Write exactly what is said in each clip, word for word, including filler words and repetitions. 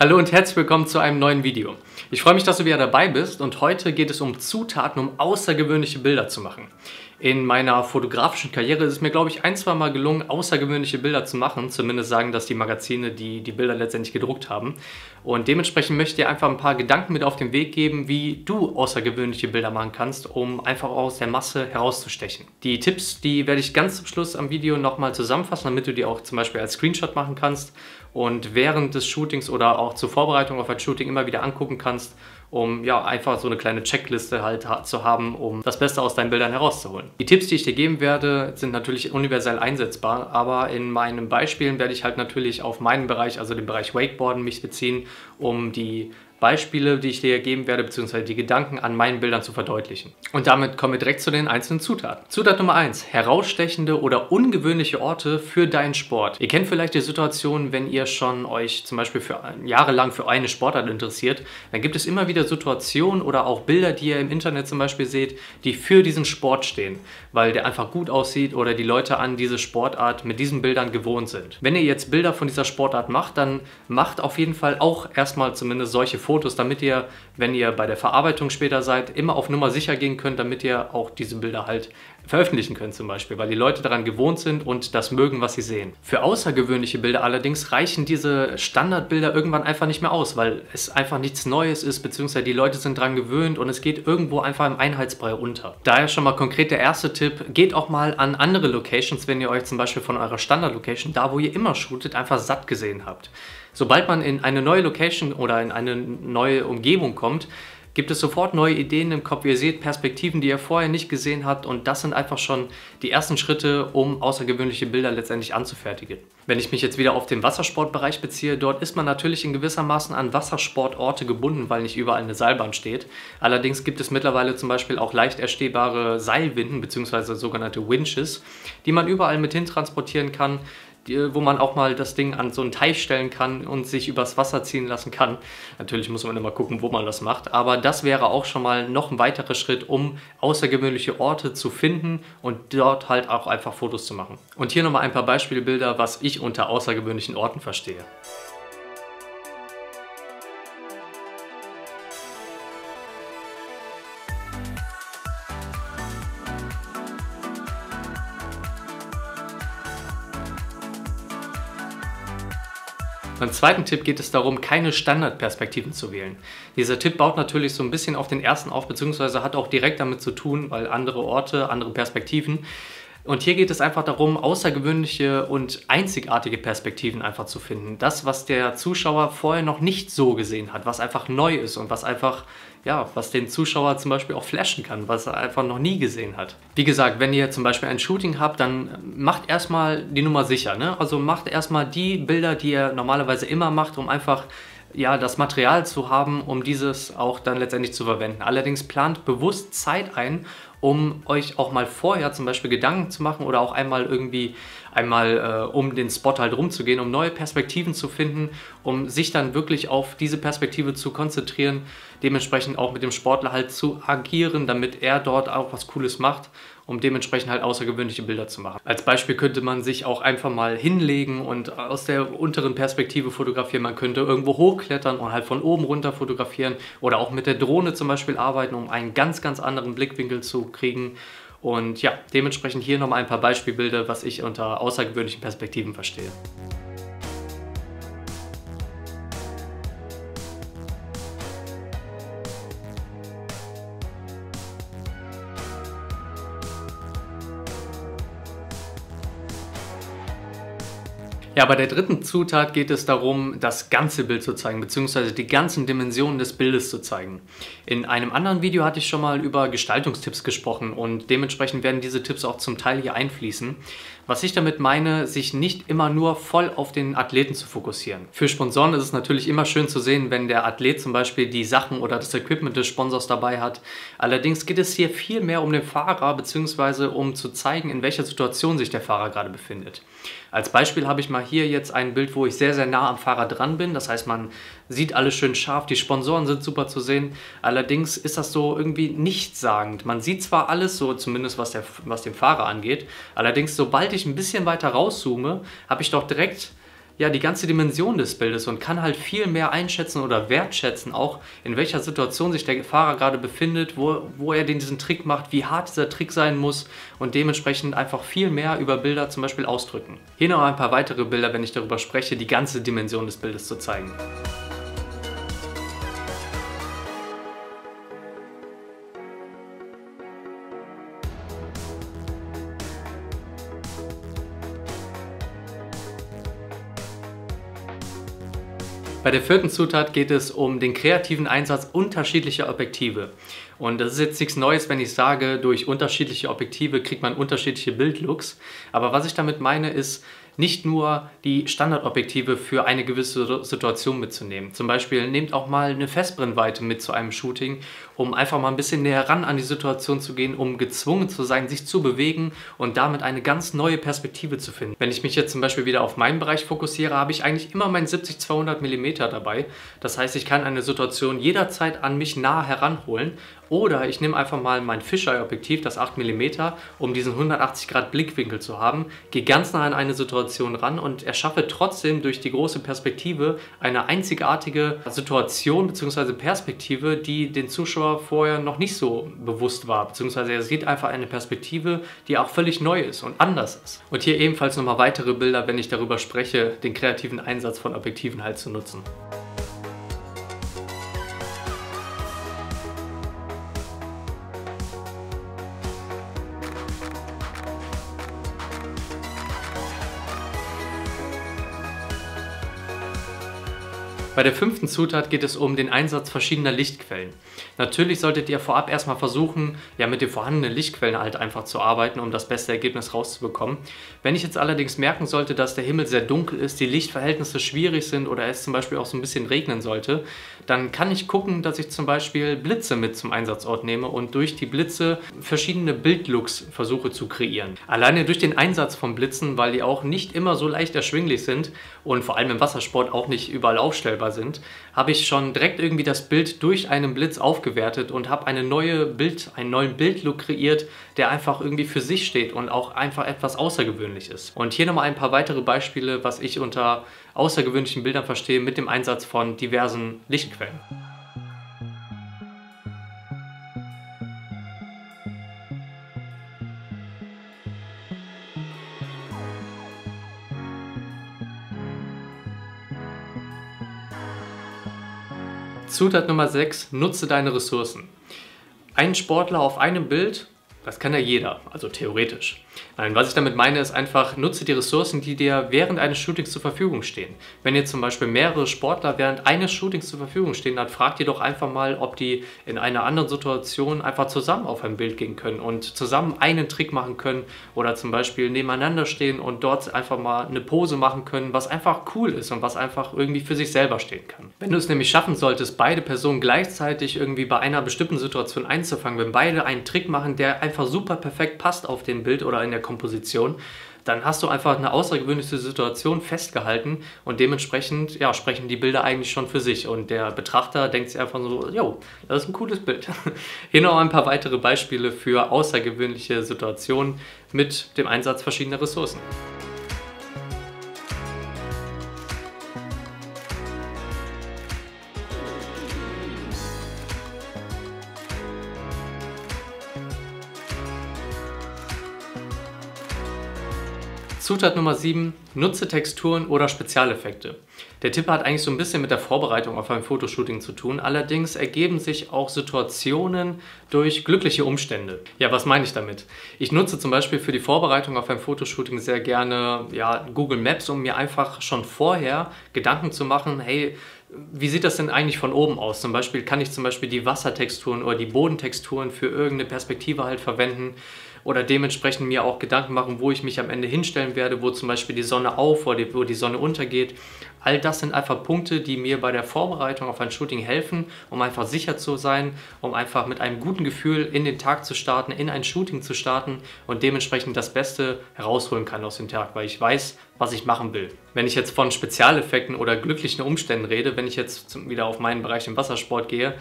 Hallo und herzlich willkommen zu einem neuen Video. Ich freue mich, dass du wieder dabei bist und heute geht es um Zutaten, um außergewöhnliche Bilder zu machen. In meiner fotografischen Karriere ist es mir, glaube ich, ein, zwei Mal gelungen, außergewöhnliche Bilder zu machen. Zumindest sagen das die Magazine, die die Bilder letztendlich gedruckt haben. Und dementsprechend möchte ich dir einfach ein paar Gedanken mit auf den Weg geben, wie du außergewöhnliche Bilder machen kannst, um einfach aus der Masse herauszustechen. Die Tipps, die werde ich ganz zum Schluss am Video nochmal zusammenfassen, damit du die auch zum Beispiel als Screenshot machen kannst und während des Shootings oder auch zur Vorbereitung auf ein Shooting immer wieder angucken kannst, um ja einfach so eine kleine Checkliste halt zu haben, um das Beste aus deinen Bildern herauszuholen. Die Tipps, die ich dir geben werde, sind natürlich universell einsetzbar, aber in meinen Beispielen werde ich halt natürlich auf meinen Bereich, also den Bereich Wakeboarden, mich beziehen, um die Beispiele, die ich dir geben werde, beziehungsweise die Gedanken an meinen Bildern zu verdeutlichen. Und damit kommen wir direkt zu den einzelnen Zutaten. Zutat Nummer eins, herausstechende oder ungewöhnliche Orte für deinen Sport. Ihr kennt vielleicht die Situation, wenn ihr schon euch zum Beispiel für, jahrelang für eine Sportart interessiert, dann gibt es immer wieder Situationen oder auch Bilder, die ihr im Internet zum Beispiel seht, die für diesen Sport stehen, weil der einfach gut aussieht oder die Leute an diese Sportart mit diesen Bildern gewohnt sind. Wenn ihr jetzt Bilder von dieser Sportart macht, dann macht auf jeden Fall auch erstmal zumindest solche Fotos, Fotos, damit ihr, wenn ihr bei der Verarbeitung später seid, immer auf Nummer sicher gehen könnt, damit ihr auch diese Bilder halt veröffentlichen könnt zum Beispiel, weil die Leute daran gewohnt sind und das mögen, was sie sehen. Für außergewöhnliche Bilder allerdings reichen diese Standardbilder irgendwann einfach nicht mehr aus, weil es einfach nichts Neues ist, beziehungsweise die Leute sind daran gewöhnt und es geht irgendwo einfach im Einheitsbrei unter. Daher schon mal konkret der erste Tipp, geht auch mal an andere Locations, wenn ihr euch zum Beispiel von eurer Standard-Location, da wo ihr immer shootet, einfach satt gesehen habt. Sobald man in eine neue Location oder in eine neue Umgebung kommt, gibt es sofort neue Ideen im Kopf. Ihr seht Perspektiven, die ihr vorher nicht gesehen habt und das sind einfach schon die ersten Schritte, um außergewöhnliche Bilder letztendlich anzufertigen. Wenn ich mich jetzt wieder auf den Wassersportbereich beziehe, dort ist man natürlich in gewissermaßen an Wassersportorte gebunden, weil nicht überall eine Seilbahn steht. Allerdings gibt es mittlerweile zum Beispiel auch leicht erstehbare Seilwinden bzw. sogenannte Winches, die man überall mit hin transportieren kann, wo man auch mal das Ding an so einen Teich stellen kann und sich übers Wasser ziehen lassen kann. Natürlich muss man immer gucken, wo man das macht, aber das wäre auch schon mal noch ein weiterer Schritt, um außergewöhnliche Orte zu finden und dort halt auch einfach Fotos zu machen. Und hier nochmal ein paar Beispielbilder, was ich unter außergewöhnlichen Orten verstehe. Beim zweiten Tipp geht es darum, keine Standardperspektiven zu wählen. Dieser Tipp baut natürlich so ein bisschen auf den ersten auf, beziehungsweise hat auch direkt damit zu tun, weil andere Orte, andere Perspektiven. Und hier geht es einfach darum, außergewöhnliche und einzigartige Perspektiven einfach zu finden. Das, was der Zuschauer vorher noch nicht so gesehen hat, was einfach neu ist und was einfach, ja, was den Zuschauer zum Beispiel auch flashen kann, was er einfach noch nie gesehen hat. Wie gesagt, wenn ihr zum Beispiel ein Shooting habt, dann macht erstmal die Nummer sicher, ne? Also macht erstmal die Bilder, die ihr normalerweise immer macht, um einfach ja, das Material zu haben, um dieses auch dann letztendlich zu verwenden. Allerdings plant bewusst Zeit ein, um euch auch mal vorher zum Beispiel Gedanken zu machen oder auch einmal irgendwie einmal äh, um den Spot halt rumzugehen, um neue Perspektiven zu finden, um sich dann wirklich auf diese Perspektive zu konzentrieren, dementsprechend auch mit dem Sportler halt zu agieren, damit er dort auch was Cooles macht, um dementsprechend halt außergewöhnliche Bilder zu machen. Als Beispiel könnte man sich auch einfach mal hinlegen und aus der unteren Perspektive fotografieren. Man könnte irgendwo hochklettern und halt von oben runter fotografieren oder auch mit der Drohne zum Beispiel arbeiten, um einen ganz, ganz anderen Blickwinkel zu kriegen. Und ja, dementsprechend hier nochmal ein paar Beispielbilder, was ich unter außergewöhnlichen Perspektiven verstehe. Ja, bei der dritten Zutat geht es darum, das ganze Bild zu zeigen, beziehungsweise die ganzen Dimensionen des Bildes zu zeigen. In einem anderen Video hatte ich schon mal über Gestaltungstipps gesprochen und dementsprechend werden diese Tipps auch zum Teil hier einfließen. Was ich damit meine, sich nicht immer nur voll auf den Athleten zu fokussieren. Für Sponsoren ist es natürlich immer schön zu sehen, wenn der Athlet zum Beispiel die Sachen oder das Equipment des Sponsors dabei hat. Allerdings geht es hier viel mehr um den Fahrer, beziehungsweise um zu zeigen, in welcher Situation sich der Fahrer gerade befindet. Als Beispiel habe ich mal hier jetzt ein Bild, wo ich sehr, sehr nah am Fahrer dran bin. Das heißt, man sieht alles schön scharf, die Sponsoren sind super zu sehen. Allerdings ist das so irgendwie nichtssagend. Man sieht zwar alles so, zumindest was, der, was den Fahrer angeht, allerdings sobald ich ein bisschen weiter rauszoome, habe ich doch direkt ja, die ganze Dimension des Bildes und kann halt viel mehr einschätzen oder wertschätzen, auch in welcher Situation sich der Fahrer gerade befindet, wo, wo er den, diesen Trick macht, wie hart dieser Trick sein muss und dementsprechend einfach viel mehr über Bilder zum Beispiel ausdrücken. Hier noch ein paar weitere Bilder, wenn ich darüber spreche, die ganze Dimension des Bildes zu zeigen. Bei der vierten Zutat geht es um den kreativen Einsatz unterschiedlicher Objektive. Und das ist jetzt nichts Neues, wenn ich sage, durch unterschiedliche Objektive kriegt man unterschiedliche Bildlooks. Aber was ich damit meine, ist nicht nur die Standardobjektive für eine gewisse Situation mitzunehmen. Zum Beispiel nehmt auch mal eine Festbrennweite mit zu einem Shooting, um einfach mal ein bisschen näher ran an die Situation zu gehen, um gezwungen zu sein, sich zu bewegen und damit eine ganz neue Perspektive zu finden. Wenn ich mich jetzt zum Beispiel wieder auf meinen Bereich fokussiere, habe ich eigentlich immer meinen siebzig zweihundert Millimeter dabei. Das heißt, ich kann eine Situation jederzeit an mich nah heranholen, oder ich nehme einfach mal mein Fisheye-Objektiv, das acht Millimeter, um diesen hundertachtzig Grad Blickwinkel zu haben, gehe ganz nah an eine Situation ran und erschaffe trotzdem durch die große Perspektive eine einzigartige Situation bzw. Perspektive, die den Zuschauer vorher noch nicht so bewusst war, bzw. er sieht einfach eine Perspektive, die auch völlig neu ist und anders ist. Und hier ebenfalls nochmal weitere Bilder, wenn ich darüber spreche, den kreativen Einsatz von Objektiven halt zu nutzen. Bei der fünften Zutat geht es um den Einsatz verschiedener Lichtquellen. Natürlich solltet ihr vorab erstmal versuchen, ja, mit den vorhandenen Lichtquellen halt einfach zu arbeiten, um das beste Ergebnis rauszubekommen. Wenn ich jetzt allerdings merken sollte, dass der Himmel sehr dunkel ist, die Lichtverhältnisse schwierig sind oder es zum Beispiel auch so ein bisschen regnen sollte, dann kann ich gucken, dass ich zum Beispiel Blitze mit zum Einsatzort nehme und durch die Blitze verschiedene Bildlooks versuche zu kreieren. Alleine durch den Einsatz von Blitzen, weil die auch nicht immer so leicht erschwinglich sind und vor allem im Wassersport auch nicht überall aufstellbar sind, habe ich schon direkt irgendwie das Bild durch einen Blitz aufgewertet und habe eine neue Bild, einen neuen Bildlook kreiert, der einfach irgendwie für sich steht und auch einfach etwas außergewöhnlich ist. Und hier nochmal ein paar weitere Beispiele, was ich unter außergewöhnlichen Bildern verstehe mit dem Einsatz von diversen Lichtquellen. Zutat Nummer sechs, nutze deine Ressourcen. Ein Sportler auf einem Bild, das kann ja jeder, also theoretisch. Nein, was ich damit meine, ist einfach, nutze die Ressourcen, die dir während eines Shootings zur Verfügung stehen. Wenn dir zum Beispiel mehrere Sportler während eines Shootings zur Verfügung stehen, dann fragt ihr doch einfach mal, ob die in einer anderen Situation einfach zusammen auf ein Bild gehen können und zusammen einen Trick machen können oder zum Beispiel nebeneinander stehen und dort einfach mal eine Pose machen können, was einfach cool ist und was einfach irgendwie für sich selber stehen kann. Wenn du es nämlich schaffen solltest, beide Personen gleichzeitig irgendwie bei einer bestimmten Situation einzufangen, wenn beide einen Trick machen, der einfach super perfekt passt auf dem Bild oder in der Komposition, dann hast du einfach eine außergewöhnliche Situation festgehalten und dementsprechend, ja, sprechen die Bilder eigentlich schon für sich und der Betrachter denkt sich einfach so, jo, das ist ein cooles Bild. Hier noch ein paar weitere Beispiele für außergewöhnliche Situationen mit dem Einsatz verschiedener Ressourcen. Zutat Nummer sieben, nutze Texturen oder Spezialeffekte. Der Tipp hat eigentlich so ein bisschen mit der Vorbereitung auf ein Fotoshooting zu tun, allerdings ergeben sich auch Situationen durch glückliche Umstände. Ja, was meine ich damit? Ich nutze zum Beispiel für die Vorbereitung auf ein Fotoshooting sehr gerne, ja, Google Maps, um mir einfach schon vorher Gedanken zu machen, hey, wie sieht das denn eigentlich von oben aus? Zum Beispiel kann ich zum Beispiel die Wassertexturen oder die Bodentexturen für irgendeine Perspektive halt verwenden oder dementsprechend mir auch Gedanken machen, wo ich mich am Ende hinstellen werde, wo zum Beispiel die Sonne auf oder wo die Sonne untergeht. All das sind einfach Punkte, die mir bei der Vorbereitung auf ein Shooting helfen, um einfach sicher zu sein, um einfach mit einem guten Gefühl in den Tag zu starten, in ein Shooting zu starten und dementsprechend das Beste herausholen kann aus dem Tag, weil ich weiß, was ich machen will. Wenn ich jetzt von Spezialeffekten oder glücklichen Umständen rede, wenn ich jetzt wieder auf meinen Bereich im Wassersport gehe,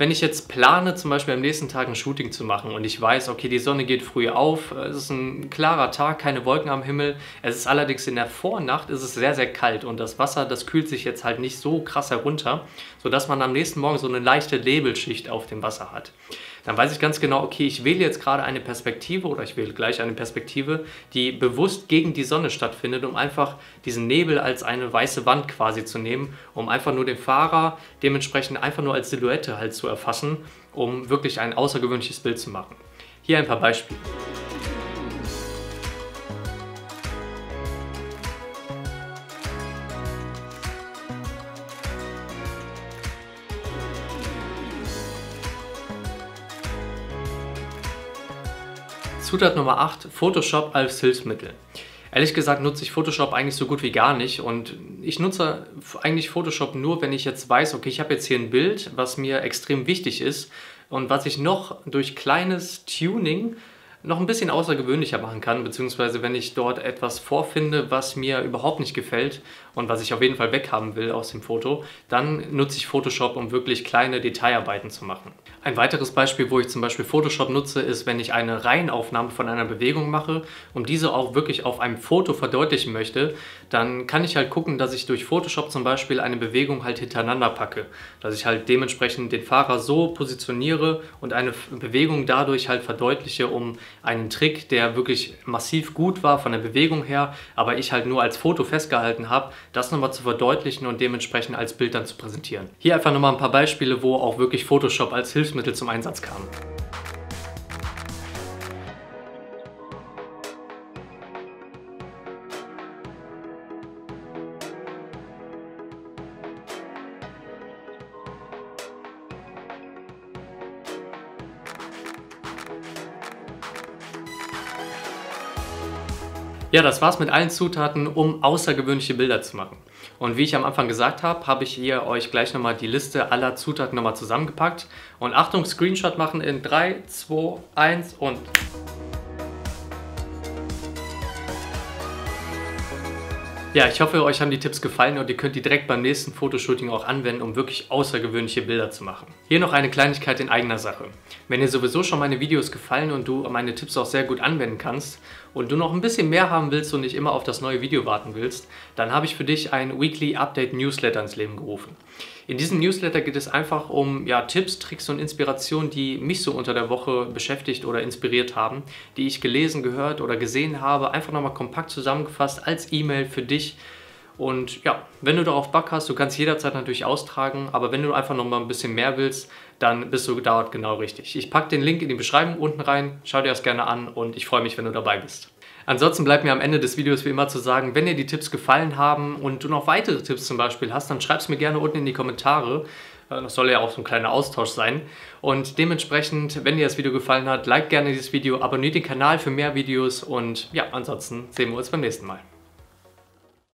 Wenn ich jetzt plane, zum Beispiel am nächsten Tag ein Shooting zu machen und ich weiß, okay, die Sonne geht früh auf, es ist ein klarer Tag, keine Wolken am Himmel, es ist allerdings in der Vornacht, ist es sehr, sehr kalt und das Wasser, das kühlt sich jetzt halt nicht so krass herunter, sodass man am nächsten Morgen so eine leichte Nebelschicht auf dem Wasser hat. Dann weiß ich ganz genau, okay, ich wähle jetzt gerade eine Perspektive oder ich wähle gleich eine Perspektive, die bewusst gegen die Sonne stattfindet, um einfach diesen Nebel als eine weiße Wand quasi zu nehmen, um einfach nur den Fahrer dementsprechend einfach nur als Silhouette halt zu erfassen, um wirklich ein außergewöhnliches Bild zu machen. Hier ein paar Beispiele. Zutat Nummer acht, Photoshop als Hilfsmittel. Ehrlich gesagt nutze ich Photoshop eigentlich so gut wie gar nicht und ich nutze eigentlich Photoshop nur, wenn ich jetzt weiß, okay, ich habe jetzt hier ein Bild, was mir extrem wichtig ist und was ich noch durch kleines Tuning noch ein bisschen außergewöhnlicher machen kann, beziehungsweise wenn ich dort etwas vorfinde, was mir überhaupt nicht gefällt und was ich auf jeden Fall weghaben will aus dem Foto, dann nutze ich Photoshop, um wirklich kleine Detailarbeiten zu machen. Ein weiteres Beispiel, wo ich zum Beispiel Photoshop nutze, ist, wenn ich eine Reihenaufnahme von einer Bewegung mache und diese auch wirklich auf einem Foto verdeutlichen möchte, dann kann ich halt gucken, dass ich durch Photoshop zum Beispiel eine Bewegung halt hintereinander packe, dass ich halt dementsprechend den Fahrer so positioniere und eine Bewegung dadurch halt verdeutliche, um einen Trick, der wirklich massiv gut war von der Bewegung her, aber ich halt nur als Foto festgehalten habe, das nochmal zu verdeutlichen und dementsprechend als Bild dann zu präsentieren. Hier einfach nochmal ein paar Beispiele, wo auch wirklich Photoshop als Hilfsmittel zum Einsatz kam. Ja, das war's mit allen Zutaten, um außergewöhnliche Bilder zu machen. Und wie ich am Anfang gesagt habe, habe ich hier euch gleich nochmal die Liste aller Zutaten nochmal zusammengepackt. Und Achtung, Screenshot machen in drei, zwei, eins und... Ja, ich hoffe, euch haben die Tipps gefallen und ihr könnt die direkt beim nächsten Fotoshooting auch anwenden, um wirklich außergewöhnliche Bilder zu machen. Hier noch eine Kleinigkeit in eigener Sache. Wenn dir sowieso schon meine Videos gefallen und du meine Tipps auch sehr gut anwenden kannst und du noch ein bisschen mehr haben willst und nicht immer auf das neue Video warten willst, dann habe ich für dich ein Weekly Update Newsletter ins Leben gerufen. In diesem Newsletter geht es einfach um ja, Tipps, Tricks und Inspirationen, die mich so unter der Woche beschäftigt oder inspiriert haben, die ich gelesen, gehört oder gesehen habe, einfach nochmal kompakt zusammengefasst als E-Mail für dich. Und ja, wenn du darauf Bock hast, du kannst jederzeit natürlich austragen, aber wenn du einfach nochmal ein bisschen mehr willst, dann bist du dort genau richtig. Ich packe den Link in die Beschreibung unten rein, schau dir das gerne an und ich freue mich, wenn du dabei bist. Ansonsten bleibt mir am Ende des Videos wie immer zu sagen, wenn dir die Tipps gefallen haben und du noch weitere Tipps zum Beispiel hast, dann schreib es mir gerne unten in die Kommentare. Das soll ja auch so ein kleiner Austausch sein. Und dementsprechend, wenn dir das Video gefallen hat, like gerne dieses Video, abonniert den Kanal für mehr Videos und ja, ansonsten sehen wir uns beim nächsten Mal.